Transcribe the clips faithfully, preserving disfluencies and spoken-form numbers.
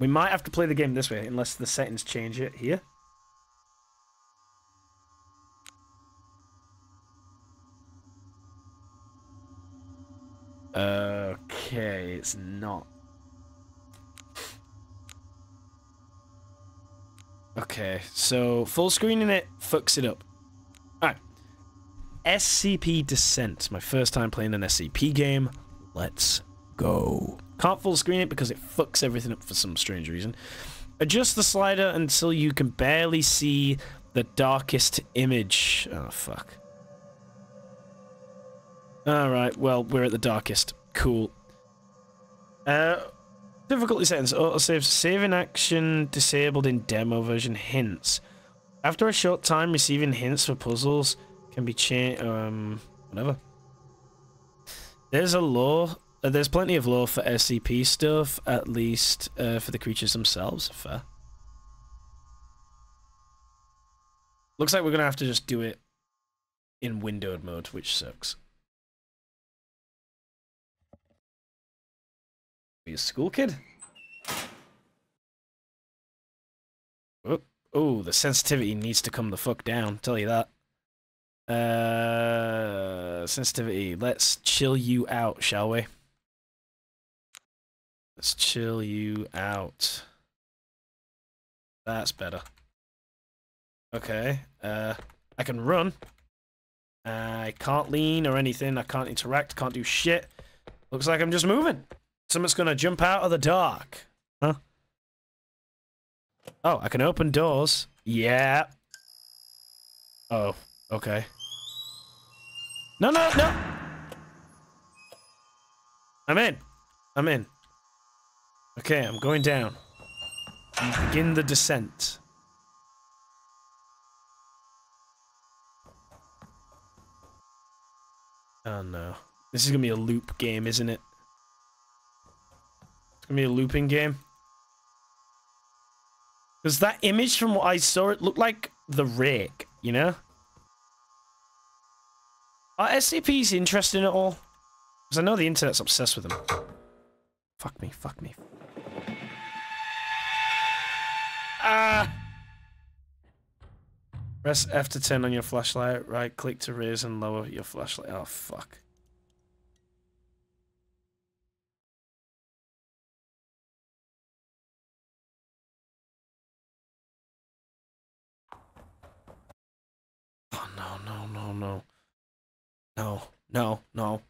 We might have to play the game this way, unless the settings change it here. Okay, it's not. Okay, so full screening it fucks it up. Alright. S C P Descent. My first time playing an S C P game. Let's go. Can't full screen it because it fucks everything up for some strange reason. Adjust the slider until you can barely see the darkest image. Oh, fuck. Alright, well, we're at the darkest. Cool. Uh, difficulty settings. Autosave. Save in action disabled in demo version. Hints. After a short time, receiving hints for puzzles can be changed. Um, whatever. There's a lore. Uh, there's plenty of lore for S C P stuff, at least uh, for the creatures themselves. Fair. Looks like we're gonna have to just do it in windowed mode, which sucks. Are you a school kid? Oh, oh, the sensitivity needs to come the fuck down. Tell you that. Uh, sensitivity. Let's chill you out, shall we? Let's chill you out. That's better. Okay. Uh, I can run. I can't lean or anything. I can't interact. Can't do shit. Looks like I'm just moving. Someone's gonna jump out of the dark. Huh? Oh, I can open doors. Yeah. Oh, okay. No, no, no! I'm in. I'm in. Okay, I'm going down. You begin the descent. Oh no. This is gonna be a loop game, isn't it? It's gonna be a looping game. Because that image from what I saw, it looked like the rake, you know? Are S C Ps interesting at all? Because I know the internet's obsessed with them. Fuck me, fuck me. Ah! Press F to turn on your flashlight. Right click to raise and lower your flashlight. Oh, fuck. Oh, no, no, no, no. No, no, no.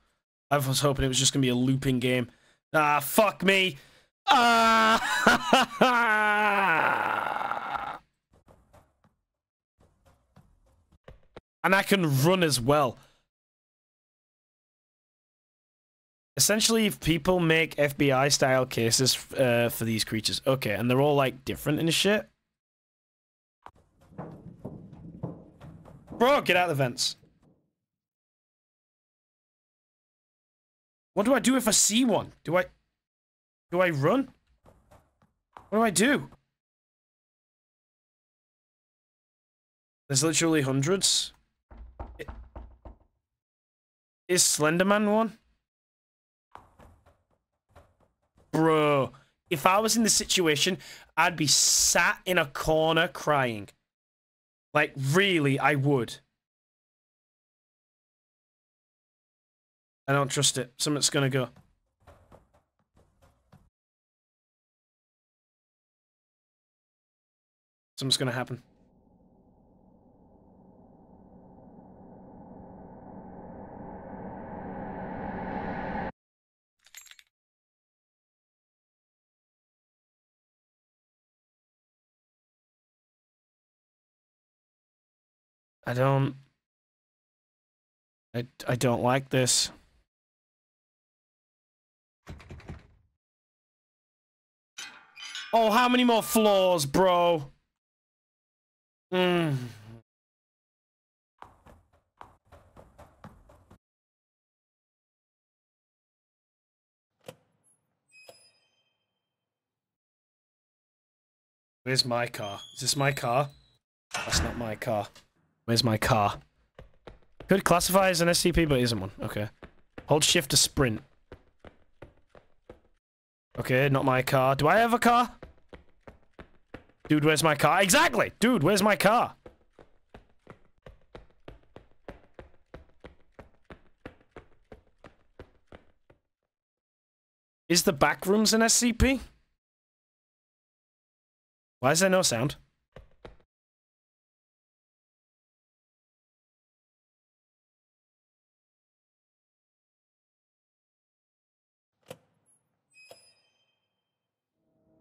I was hoping it was just going to be a looping game. Ah, fuck me. Ah! And I can run as well. Essentially, if people make F B I style cases uh, for these creatures. Okay, and they're all like different and shit. Bro, get out of the vents. What do I do if I see one? Do I... Do I run? What do I do? There's literally hundreds. It... Is Slenderman one? Bro, if I was in this situation, I'd be sat in a corner crying. Like, really, I would. I don't trust it. Something's gonna go. Something's gonna happen. I don't... I, I don't like this. Oh, how many more floors, bro? Mm. Where's my car? Is this my car? That's not my car. Where's my car? Could classify as an S C P, but isn't one. Okay. Hold shift to sprint. Okay, not my car. Do I have a car? Dude, where's my car? Exactly! Dude, where's my car? Is the back rooms an S C P? Why is there no sound?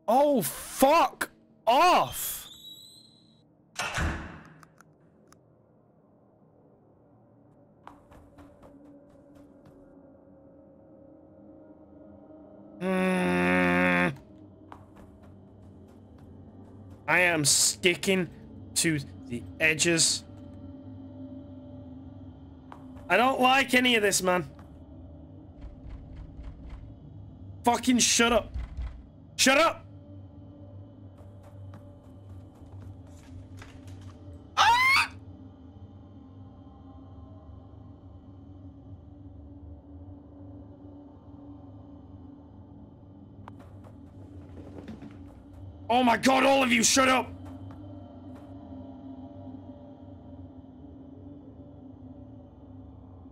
Oh, fuck off! Mm. I am sticking to the edges. I don't like any of this, man. Fucking shut up. Shut up! Oh my god, all of you, shut up!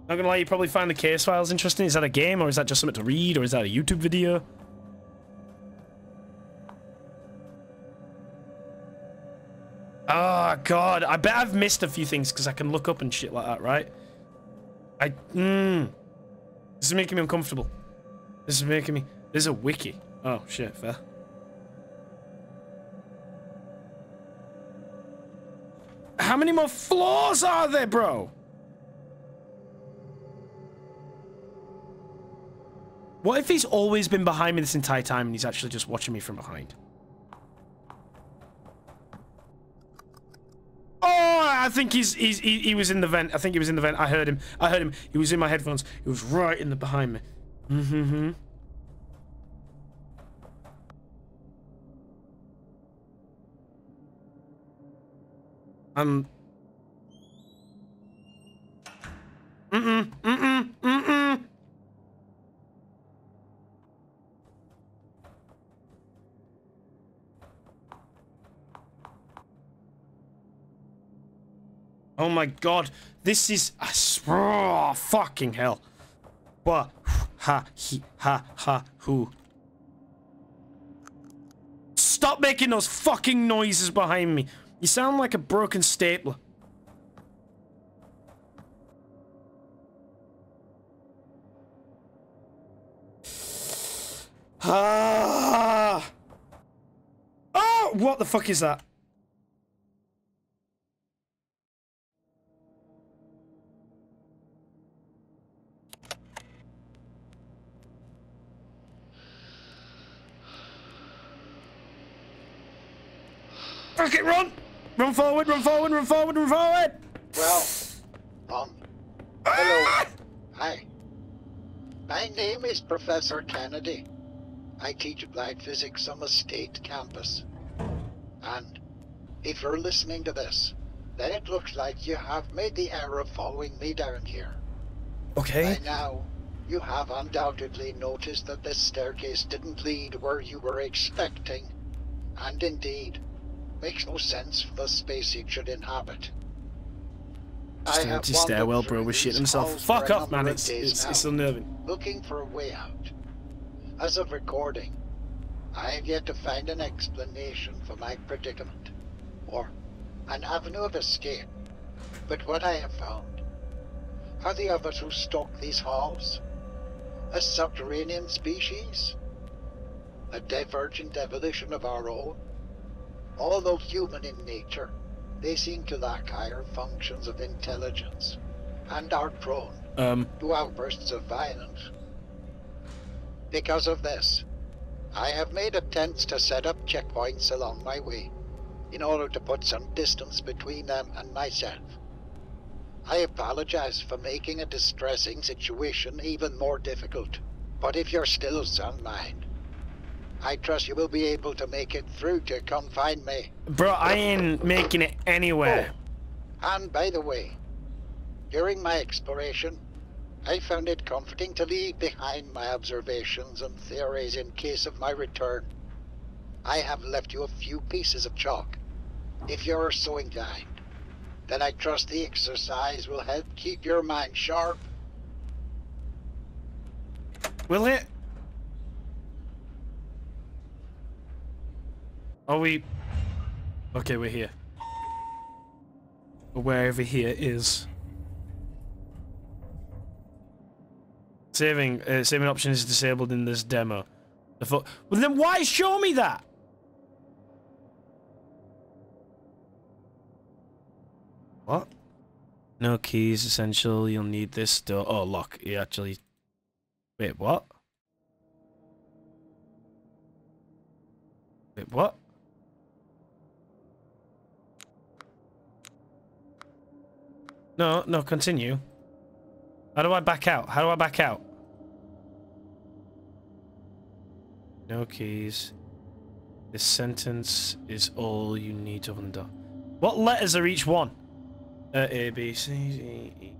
Not gonna lie, you probably find the case files interesting. Is that a game, or is that just something to read, or is that a YouTube video? Oh god, I bet I've missed a few things, because I can look up and shit like that, right? I... Mmm... This is making me uncomfortable. This is making me... There's a wiki. Oh, shit, fair. How many more floors are there, bro? What if he's always been behind me this entire time and he's actually just watching me from behind? Oh, I think he's, he's he, he was in the vent. I think he was in the vent. I heard him. I heard him. He was in my headphones. He was right in the behind me. Mm-hmm. Um. Mm-mm, mm-mm, mm-mm. Oh my god, this is a oh, fucking hell. Bah, ha, he, ha, ha, hoo. Stop making those fucking noises behind me. You sound like a broken stapler. Ah! Oh! What the fuck is that? Fuck it, run! Run forward, run forward, run forward, run forward! Well, um, hello. Hi. My name is Professor Kennedy. I teach applied physics on a state campus. And if you're listening to this, then it looks like you have made the error of following me down here. Okay. By now, you have undoubtedly noticed that this staircase didn't lead where you were expecting, and indeed, makes no sense for the space he should inhabit. Just an empty stairwell, bro, was shitting himself. Fuck off, man, it's, it's, it's unnerving. Looking for a way out. As of recording, I have yet to find an explanation for my predicament, or an avenue of escape. But what I have found are the others who stalk these halls. A subterranean species. A divergent evolution of our own. Although human in nature, they seem to lack higher functions of intelligence and are prone um. to outbursts of violence. Because of this, I have made attempts to set up checkpoints along my way in order to put some distance between them and myself. I apologize for making a distressing situation even more difficult, but if you're still of sound mind, I trust you will be able to make it through to come find me. Bro, I ain't making it anywhere. Oh, and by the way, during my exploration, I found it comforting to leave behind my observations and theories in case of my return. I have left you a few pieces of chalk. If you're so inclined, then I trust the exercise will help keep your mind sharp. Will it? Are we... Okay, we're here. Or wherever here is. Saving, uh, saving option is disabled in this demo. The fu- well then why show me that? What? No keys, essential, you'll need this door. Oh, lock. You actually... Wait, what? Wait, what? No, no, continue. How do I back out? How do I back out? No keys. This sentence is all you need to undo. What letters are each one? Uh, A, B, C, D, E.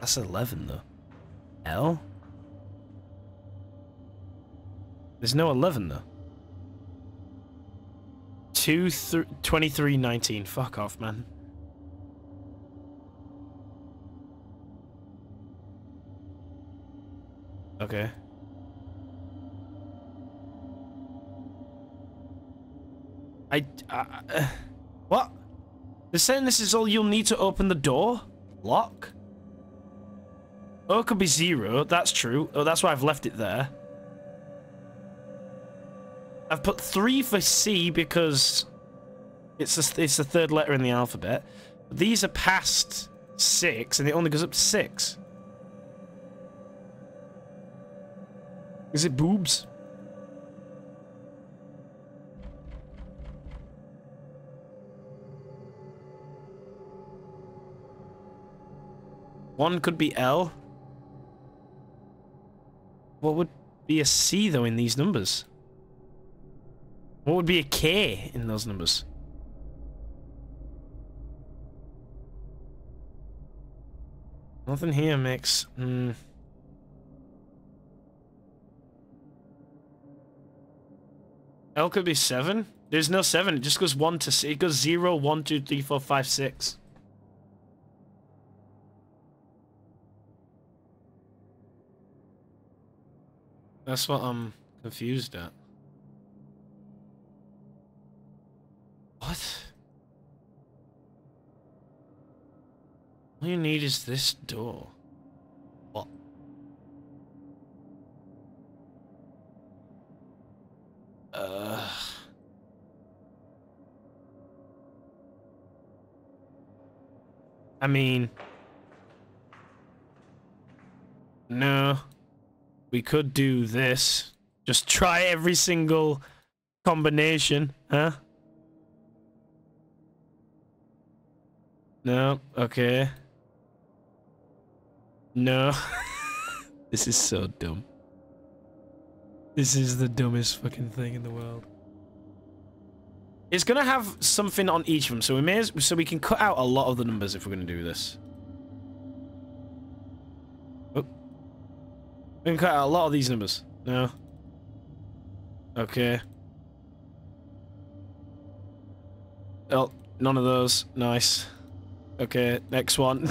That's eleven, though. L? There's no eleven, though. two, twenty-three, nineteen. Fuck off, man. Okay. I... I uh, what? They're saying this is all you'll need to open the door? Lock? Oh, it could be zero. That's true. Oh, that's why I've left it there. I've put three for C because it's a, it's the third letter in the alphabet. But these are past six, and it only goes up to six. Is it boobs? One could be L. What would be a C, though, in these numbers? What would be a K in those numbers? Nothing here makes... Mm. L could be seven? There's no seven, it just goes one to six. It goes zero, one, two, three, four, five, six. That's what I'm confused at. What? All you need is this door. What? Uh. I mean... No. We could do this. Just try every single combination, huh? No, okay. No. This is so dumb. This is the dumbest fucking thing in the world. It's gonna have something on each of them, so we may as so we can cut out a lot of the numbers if we're gonna do this. Oh. We can cut out a lot of these numbers. No. Okay. Oh, none of those. Nice. Okay, next one.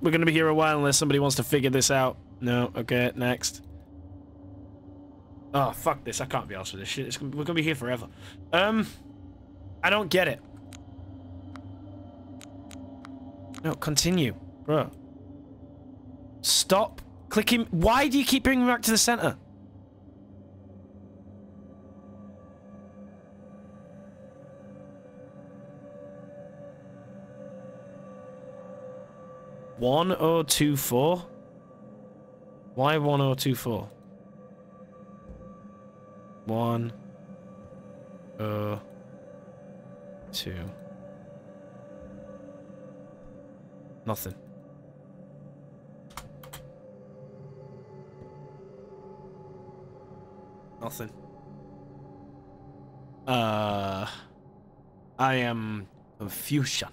We're gonna be here a while unless somebody wants to figure this out. No, okay, next. Oh, fuck this. I can't be arsed with this shit. It's, we're gonna be here forever. Um, I don't get it. No, continue, bro. Stop clicking. Why do you keep bringing me back to the center? one oh two four? Why one oh two four? one oh two. Nothing. Nothing. Uh, I am confusion.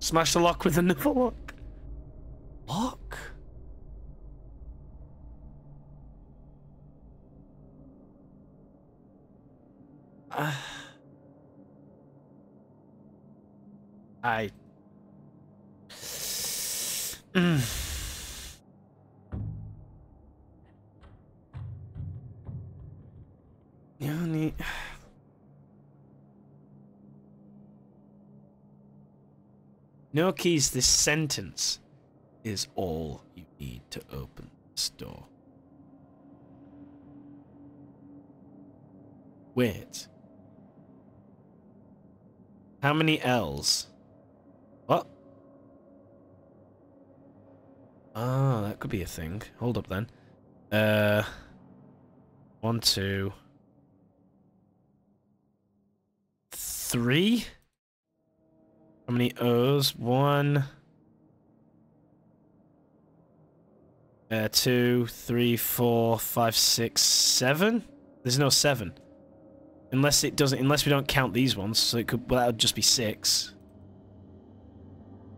Smash the lock with another lock. Lock? Uh, I... You need... No keys, this sentence is all you need to open this door. Wait. How many L's? What? Ah, that could be a thing. Hold up then. Uh, one, two, three? How many O's? One, uh, two, three, four, five, six, seven? There's no seven. Unless it doesn't, unless we don't count these ones, so it could, well, that would just be six.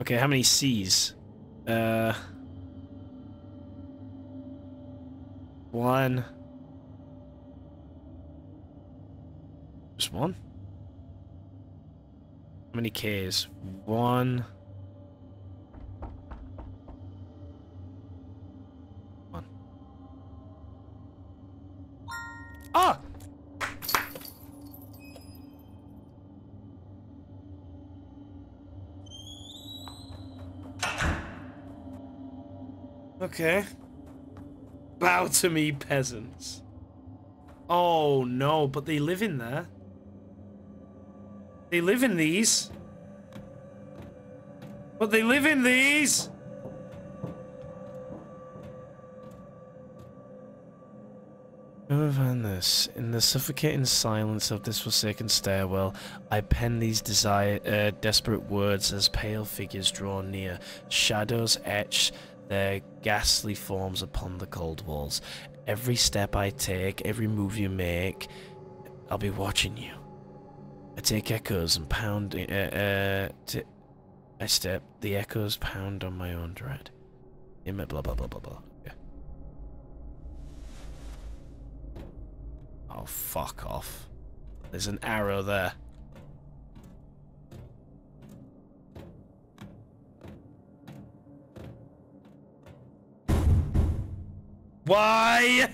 Okay, how many C's? Uh, one. Just one? How many K's? One. One. Ah! Okay. Bow to me, peasants. Oh no, but they live in there. They live in these. But they live in these! Go find this. In the suffocating silence of this forsaken stairwell, I pen these desire, uh, desperate words as pale figures draw near. Shadows etch their ghastly forms upon the cold walls. Every step I take, every move you make, I'll be watching you. I take echoes and pound. Uh, uh, t I step. The echoes pound on my own dread. In my blah blah blah blah blah. Yeah. Oh fuck off! There's an arrow there. Why?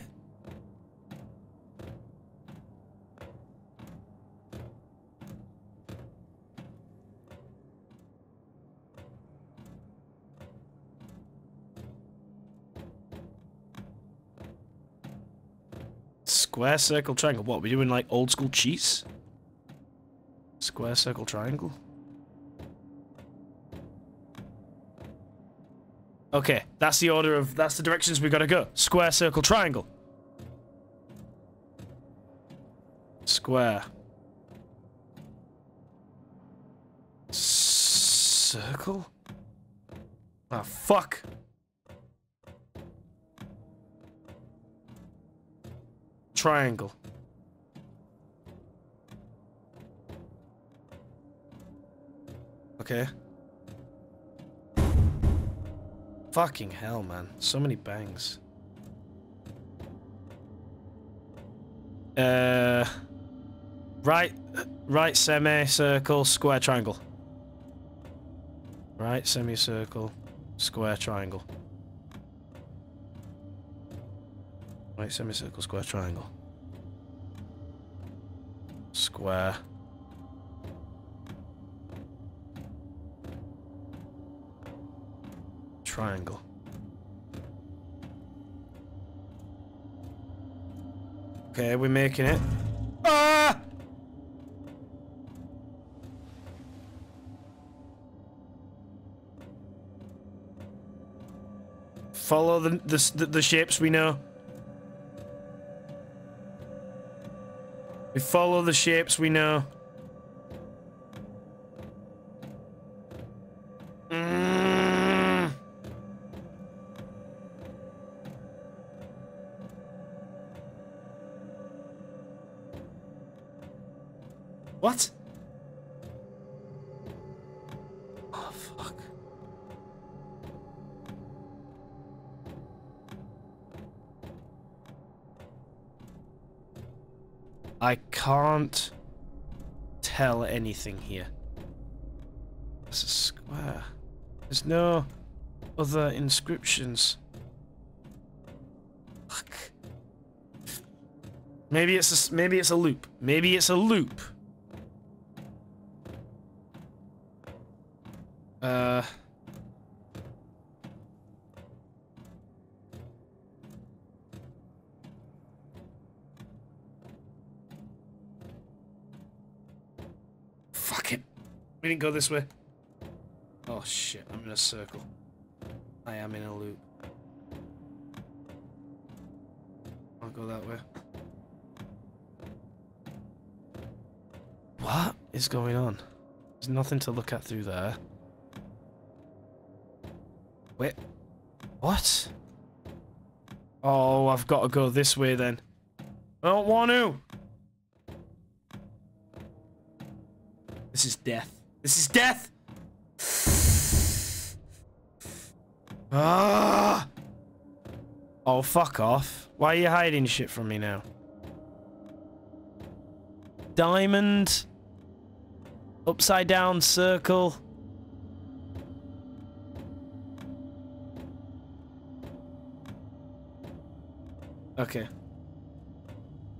Square, circle, triangle. What, we're doing like old school cheats? Square, circle, triangle? Okay, that's the order of, that's the directions we gotta go. Square, circle, triangle. Square. Circle? Ah, fuck. Triangle. Okay. Fucking hell, man. So many bangs. Uh, right, right semicircle, square, triangle. Right semicircle, square, triangle. Right semicircle, square, triangle. Square. Triangle. Okay, we're making it. Ah! Follow the the the, the shapes we know. We follow the shapes we know. Mm. What? Oh, fuck. I can't tell anything here. It's a square. There's no other inscriptions. Fuck. Maybe it's a, maybe it's a loop. Maybe it's a loop. Uh. Fuck it. We didn't go this way. Oh shit, I'm in a circle. I am in a loop. I'll go that way. What is going on? There's nothing to look at through there. Wait. What? Oh, I've got to go this way then. I don't want to! This is death. This is death! Ah! Oh, fuck off. Why are you hiding shit from me now? Diamond. Upside down circle. Okay.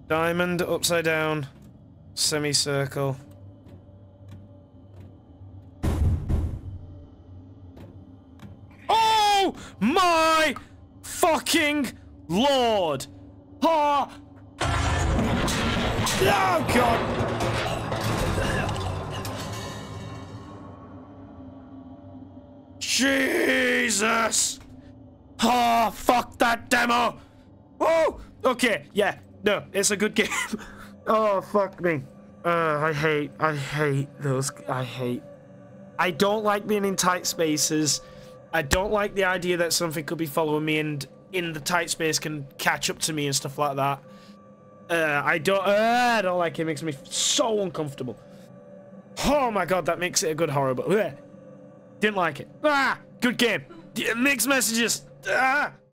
Diamond, upside down, semicircle. Oh my fucking lord! Ha! Oh god! Jesus! Ha! Oh, fuck that demo! Oh! Okay, yeah, no, it's a good game. Oh, fuck me. Uh, I hate, I hate those, I hate. I don't like being in tight spaces. I don't like the idea that something could be following me and in the tight space can catch up to me and stuff like that. Uh, I don't, uh, I don't like it. It makes me so uncomfortable. Oh my god, that makes it a good horror, but bleh. Didn't like it. Ah, good game. Mixed messages. Ah.